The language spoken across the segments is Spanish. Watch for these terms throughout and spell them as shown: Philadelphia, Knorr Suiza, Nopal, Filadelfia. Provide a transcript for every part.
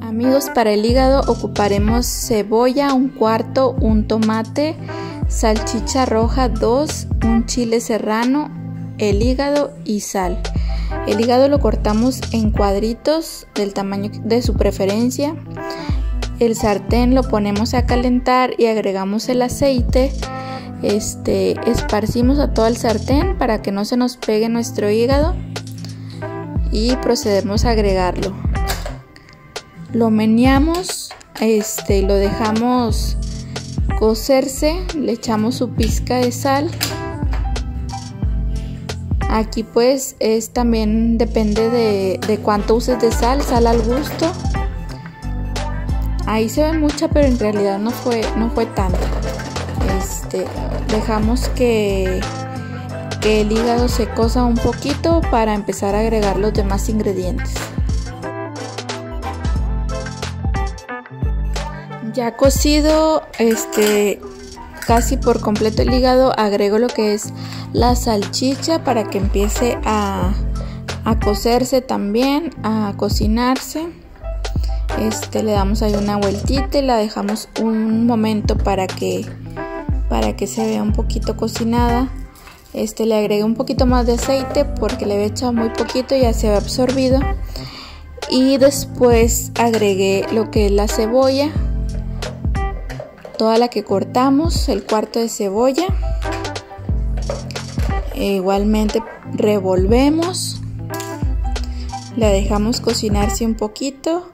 Amigos, para el hígado ocuparemos cebolla, 1/4, un tomate, salchicha roja 2, un chile serrano, el hígado y sal. El hígado lo cortamos en cuadritos del tamaño de su preferencia. El sartén lo ponemos a calentar y agregamos el aceite. Esparcimos a todo el sartén para que no se nos pegue nuestro hígado y procedemos a agregarlo. Lo meneamos y lo dejamos cocerse, le echamos su pizca de sal. Aquí pues también depende de cuánto uses de sal al gusto. Ahí se ve mucha, pero en realidad no fue tanto. Dejamos que el hígado se cosa un poquito para empezar a agregar los demás ingredientes. Ya cocido casi por completo el hígado, agrego lo que es la salchicha para que empiece a cocerse también, a cocinarse. Le damos ahí una vueltita y la dejamos un momento para que se vea un poquito cocinada. Le agregué un poquito más de aceite porque le había echado muy poquito y ya se había absorbido. Y después agregué lo que es la cebolla, toda la que cortamos, el 1/4 de cebolla. Igualmente revolvemos, la dejamos cocinarse un poquito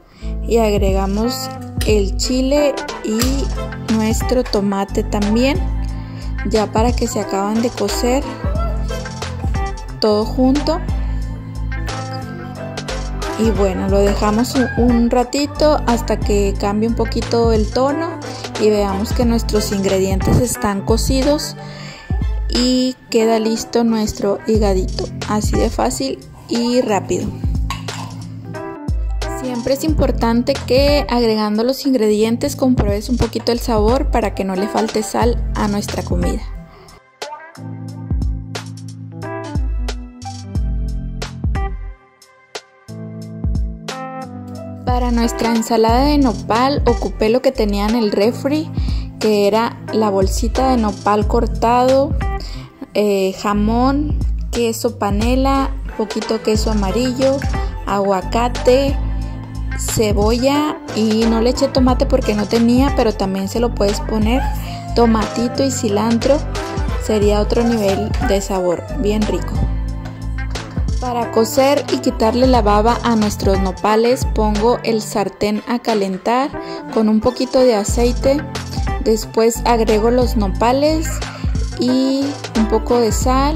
y agregamos el chile y nuestro tomate también, ya para que se acaban de cocer todo junto. Y bueno, lo dejamos un ratito hasta que cambie un poquito el tono y veamos que nuestros ingredientes están cocidos y queda listo nuestro higadito. Así de fácil y rápido. Siempre es importante que agregando los ingredientes compruebes un poquito el sabor para que no le falte sal a nuestra comida. Para nuestra ensalada de nopal ocupé lo que tenía en el refri, que era la bolsita de nopal cortado, jamón, queso panela, poquito queso amarillo, aguacate, cebolla, y no le eché tomate porque no tenía, pero también se lo puedes poner, tomatito y cilantro, sería otro nivel de sabor, bien rico. Para cocer y quitarle la baba a nuestros nopales, pongo el sartén a calentar con un poquito de aceite. Después agrego los nopales y un poco de sal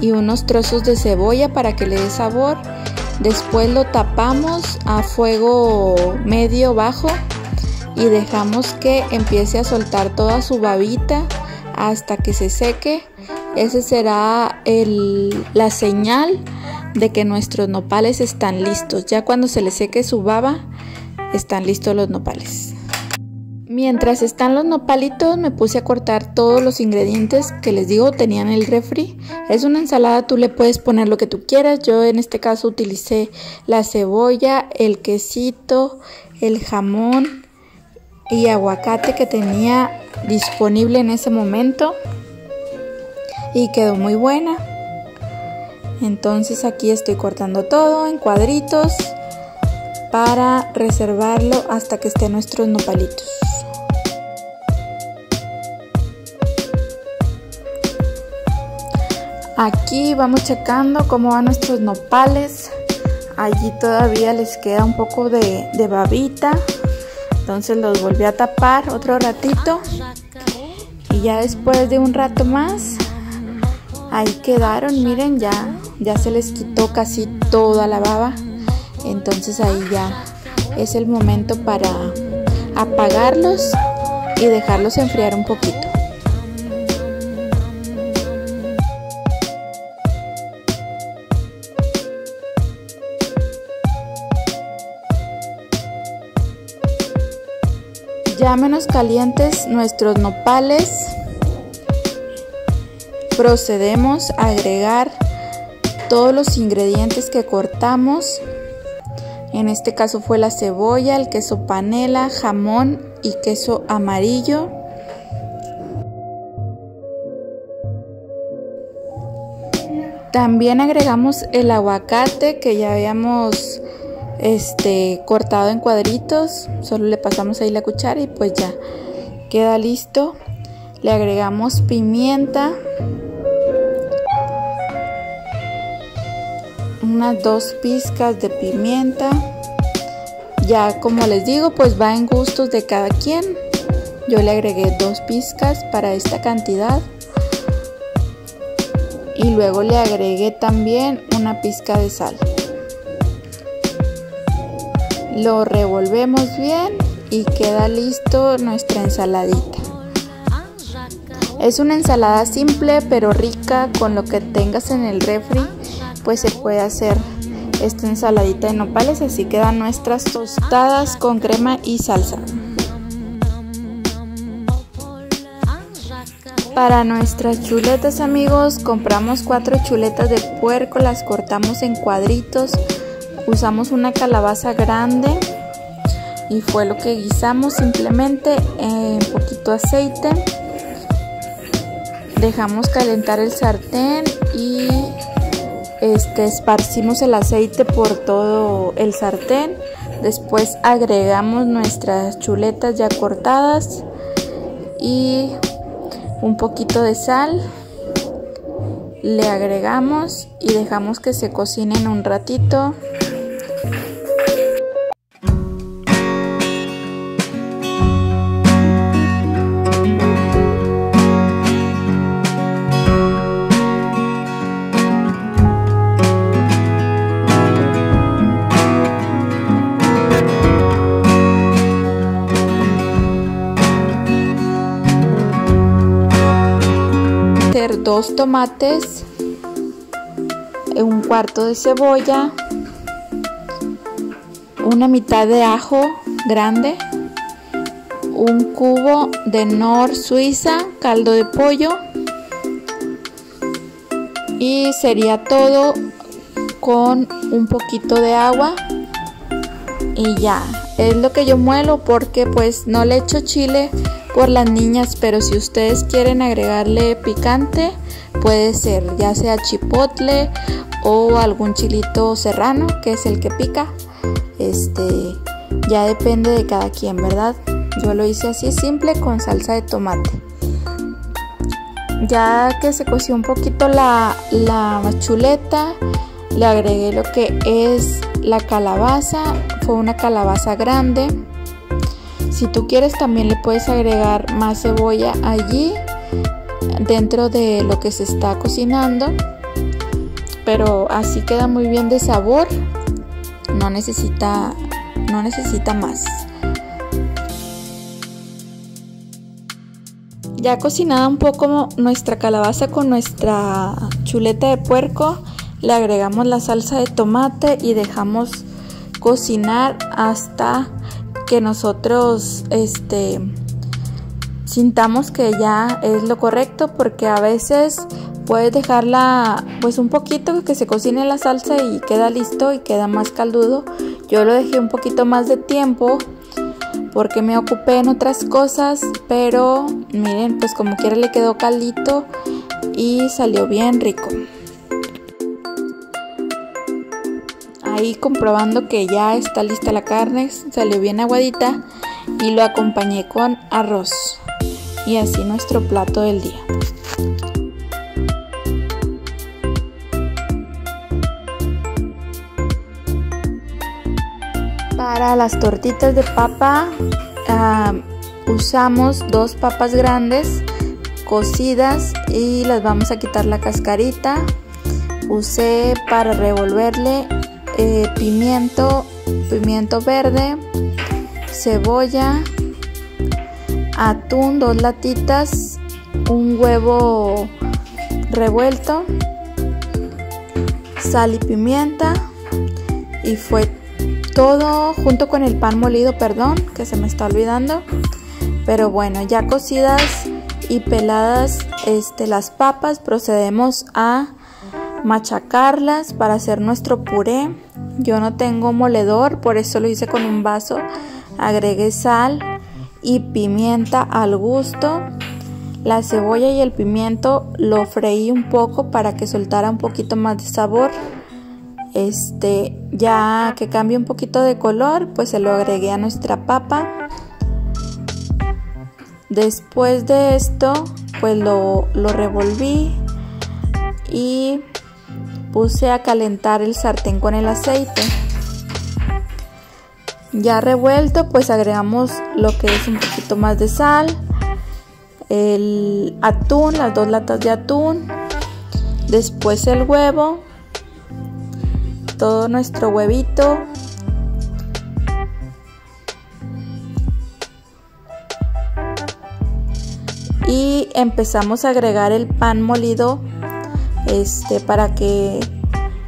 y unos trozos de cebolla para que le dé sabor. Después lo tapamos a fuego medio bajo y dejamos que empiece a soltar toda su babita hasta que se seque. Esa será la señal de que nuestros nopales están listos. Ya cuando se les seque su baba, están listos los nopales. Mientras están los nopalitos, me puse a cortar todos los ingredientes que les digo tenían en el refri. Es una ensalada, tú le puedes poner lo que tú quieras. Yo en este caso utilicé la cebolla, el quesito, el jamón y aguacate que tenía disponible en ese momento. Y quedó muy buena. Entonces aquí estoy cortando todo en cuadritos para reservarlo hasta que estén nuestros nopalitos. Aquí vamos checando cómo van nuestros nopales. Allí todavía les queda un poco de babita, entonces los volví a tapar otro ratito y ya después de un rato más ahí quedaron. Miren, ya se les quitó casi toda la baba, entonces ahí ya es el momento para apagarlos y dejarlos enfriar un poquito. Ya menos calientes nuestros nopales, procedemos a agregar todos los ingredientes que cortamos. En este caso fue la cebolla, el queso panela, jamón y queso amarillo. También agregamos el aguacate que ya habíamos cortado en cuadritos, solo le pasamos ahí la cuchara y pues ya queda listo. Le agregamos pimienta, unas 2 pizcas de pimienta. Ya como les digo, pues va en gustos de cada quien. Yo le agregué 2 pizcas para esta cantidad. Y luego le agregué también una pizca de sal. Lo revolvemos bien y queda listo nuestra ensaladita. Es una ensalada simple pero rica. Con lo que tengas en el refri pues se puede hacer esta ensaladita de nopales. Así quedan nuestras tostadas con crema y salsa. Para nuestras chuletas, amigos, compramos 4 chuletas de puerco, las cortamos en cuadritos. Usamos una calabaza grande y fue lo que guisamos, simplemente en poquito aceite. Dejamos calentar el sartén y esparcimos el aceite por todo el sartén. Después agregamos nuestras chuletas ya cortadas y un poquito de sal. Le agregamos y dejamos que se cocinen un ratito. Dos tomates, 1/4 de cebolla, una mitad de ajo grande, 1 cubo de Knorr Suiza, caldo de pollo, y sería todo con un poquito de agua y ya. Es lo que yo muelo porque pues no le echo chile por las niñas, pero si ustedes quieren agregarle picante puede ser, ya sea chipotle o algún chilito serrano, que es el que pica. Ya depende de cada quien, ¿verdad? Yo lo hice así simple con salsa de tomate. Ya que se coció un poquito la chuleta, le agregué lo que es la calabaza. Fue una calabaza grande. Si tú quieres también le puedes agregar más cebolla allí dentro de lo que se está cocinando, pero así queda muy bien de sabor, no necesita más. Ya cocinada un poco nuestra calabaza con nuestra chuleta de puerco, le agregamos la salsa de tomate y dejamos cocinar hasta que nosotros sintamos que ya es lo correcto, porque a veces puedes dejarla pues un poquito que se cocine la salsa y queda listo y queda más caldudo. Yo lo dejé un poquito más de tiempo porque me ocupé en otras cosas, pero miren, pues como quiera le quedó caldito y salió bien rico. Ahí comprobando que ya está lista la carne, salió bien aguadita, y lo acompañé con arroz. Y así nuestro plato del día. Para las tortitas de papa usamos 2 papas grandes cocidas y las vamos a quitar la cascarita. Usé para revolverle pimiento verde, cebolla, atún, 2 latitas, un huevo revuelto, sal y pimienta, y fue todo junto con el pan molido, perdón, que se me está olvidando. Pero bueno, ya cocidas y peladas las papas, procedemos a machacarlas para hacer nuestro puré. Yo no tengo moledor, por eso lo hice con un vaso. Agregué sal y pimienta al gusto. La cebolla y el pimiento lo freí un poco para que soltara un poquito más de sabor. Ya que cambie un poquito de color, pues se lo agregué a nuestra papa. Después de esto, pues lo revolví y puse a calentar el sartén con el aceite. Ya revuelto, pues agregamos lo que es un poquito más de sal, el atún, las 2 latas de atún, después el huevo, todo nuestro huevito, y empezamos a agregar el pan molido para que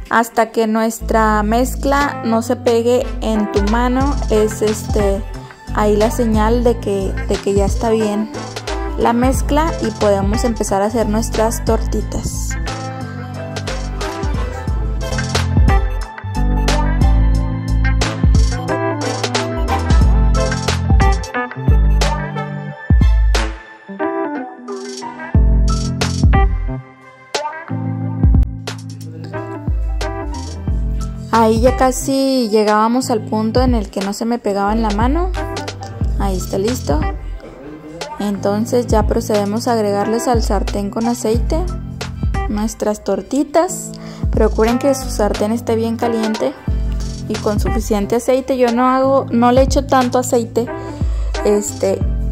hasta que nuestra mezcla no se pegue en tu mano. Es ahí la señal de que ya está bien la mezcla y podemos empezar a hacer nuestras tortitas. Ahí ya casi llegábamos al punto en el que no se me pegaba en la mano. Ahí está listo. Entonces ya procedemos a agregarles al sartén con aceite nuestras tortitas. Procuren que su sartén esté bien caliente y con suficiente aceite. Yo no le echo tanto aceite.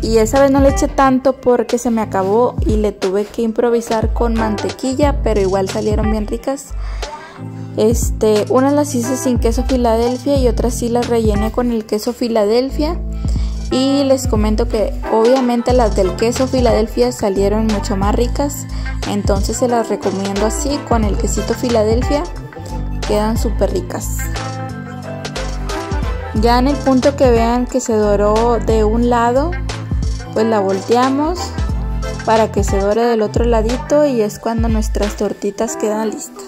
Y esa vez no le eché tanto porque se me acabó y le tuve que improvisar con mantequilla, pero igual salieron bien ricas. Unas las hice sin queso Filadelfia y otras sí las rellené con el queso Filadelfia, y les comento que obviamente las del queso Filadelfia salieron mucho más ricas, entonces se las recomiendo así con el quesito Filadelfia, quedan súper ricas. Ya en el punto que vean que se doró de un lado, pues la volteamos para que se dore del otro ladito y es cuando nuestras tortitas quedan listas.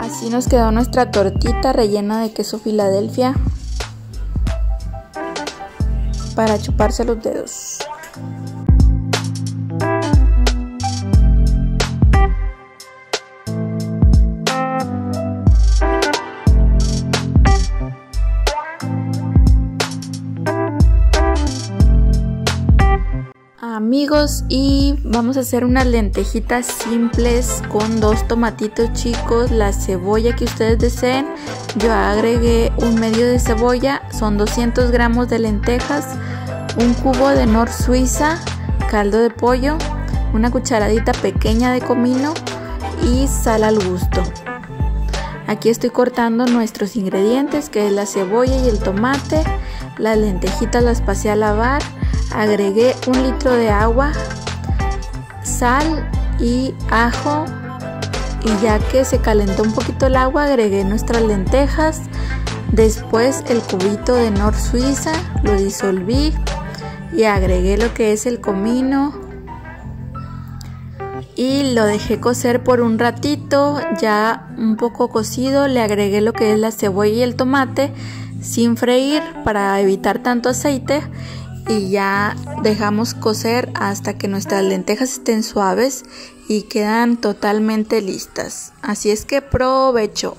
Así nos quedó nuestra tortita rellena de queso Filadelfia para chuparse los dedos. Amigos, y vamos a hacer unas lentejitas simples con 2 tomatitos chicos, la cebolla que ustedes deseen. Yo agregué un medio de cebolla, son 200 gramos de lentejas, un cubo de Knorr Suiza, caldo de pollo, una cucharadita pequeña de comino y sal al gusto. Aquí estoy cortando nuestros ingredientes, que es la cebolla y el tomate. Las lentejitas las pasé a lavar. Agregué 1 litro de agua, sal y ajo, y ya que se calentó un poquito el agua agregué nuestras lentejas, después el cubito de Knorr Suiza, lo disolví y agregué lo que es el comino y lo dejé cocer por un ratito. Ya un poco cocido le agregué lo que es la cebolla y el tomate sin freír para evitar tanto aceite. Y ya dejamos cocer hasta que nuestras lentejas estén suaves y quedan totalmente listas. Así es que provecho.